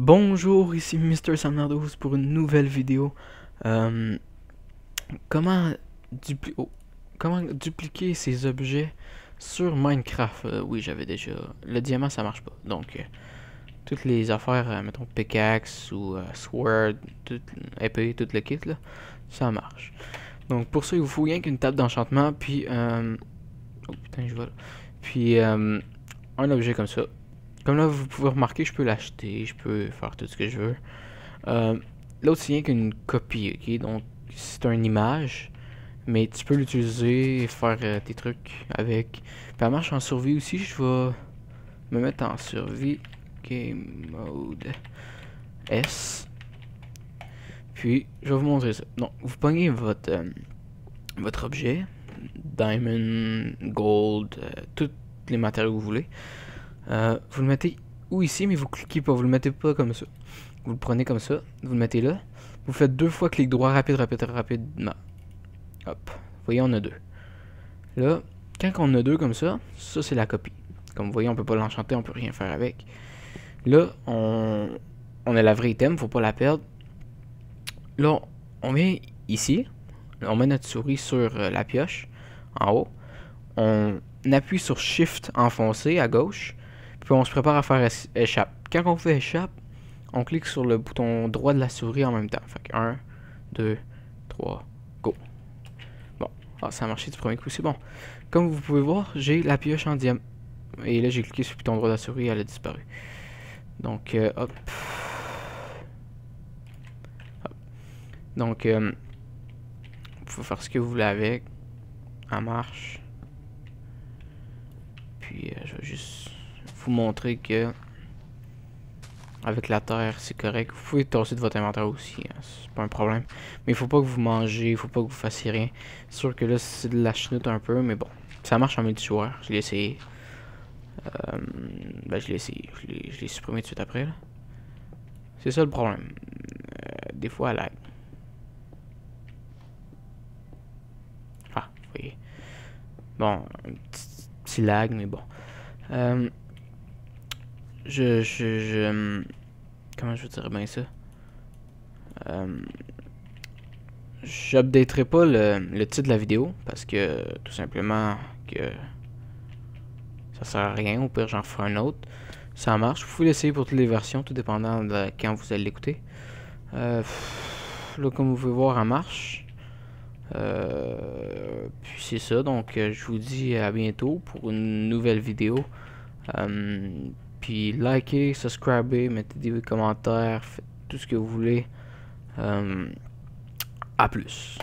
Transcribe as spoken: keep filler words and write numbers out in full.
Bonjour, ici MrSamner douze pour une nouvelle vidéo. Euh, comment, dupli oh, comment dupliquer ces objets sur Minecraft? Euh, oui, j'avais déjà... Le diamant, ça marche pas. Donc, euh, toutes les affaires, euh, mettons pickaxe ou euh, sword, tout, épée, tout le kit, là, ça marche. Donc, pour ça, il vous faut rien qu'une table d'enchantement, puis... Euh, oh putain, je vois là. Puis, euh, un objet comme ça. Comme là, vous pouvez remarquer, je peux l'acheter, je peux faire tout ce que je veux. Euh, L'autre, c'est rien qu'une copie, ok? Donc, c'est une image, mais tu peux l'utiliser et faire euh, tes trucs avec. Puis, elle marche en survie aussi. Je vais me mettre en survie. Game mode S. Puis, je vais vous montrer ça. Donc, vous pognez votre, euh, votre objet. Diamond, gold, euh, tous les matériaux que vous voulez. Euh, vous le mettez ou ici, mais vous cliquez pas, vous le mettez pas comme ça. Vous le prenez comme ça, vous le mettez là. Vous faites deux fois clic droit, rapide, rapide, rapidement. Hop, vous voyez, on a deux. Là, quand on a deux comme ça, ça c'est la copie. Comme vous voyez, on peut pas l'enchanter, on peut rien faire avec. Là, on, on a la vraie item, faut pas la perdre. Là, on vient ici, on met notre souris sur la pioche, en haut. On appuie sur Shift enfoncé à gauche. Puis on se prépare à faire échappe. Quand on fait échappe, on clique sur le bouton droit de la souris en même temps. Fait que un, deux, trois, go. Bon, ah, ça a marché du premier coup, c'est bon. Comme vous pouvez voir, j'ai la pioche en diamant. Et là, j'ai cliqué sur le bouton droit de la souris, elle a disparu. Donc, euh, hop. hop. Donc, euh, vous pouvez faire ce que vous voulez avec. En marche. Puis, euh, je vais juste... vous montrer que avec la terre c'est correct. Vous pouvez tasser de votre inventaire aussi, hein, c'est pas un problème, mais il faut pas que vous mangez, il faut pas que vous fassiez rien. C'est sûr que là c'est de la chenoute un peu, mais bon, ça marche en multijoueur. Je l'ai essayé, euh, ben, je l'ai essayé, je l'ai supprimé tout de suite après. C'est ça le problème, euh, des fois elle lag. Ah, vous voyez, bon, un petit, petit lag, mais bon. Euh, Je, je, je, comment je vous dirais bien ça? Euh, J'updaterai pas le, le titre de la vidéo parce que tout simplement que ça sert à rien. Au pire, j'en ferai un autre. Ça marche. Vous pouvez l'essayer pour toutes les versions, tout dépendant de quand vous allez l'écouter. Euh, là, comme vous pouvez voir, ça marche. Euh, puis c'est ça. Donc, je vous dis à bientôt pour une nouvelle vidéo. Euh, Puis likez, subscribez, mettez des commentaires, faites tout ce que vous voulez. Euh, à plus.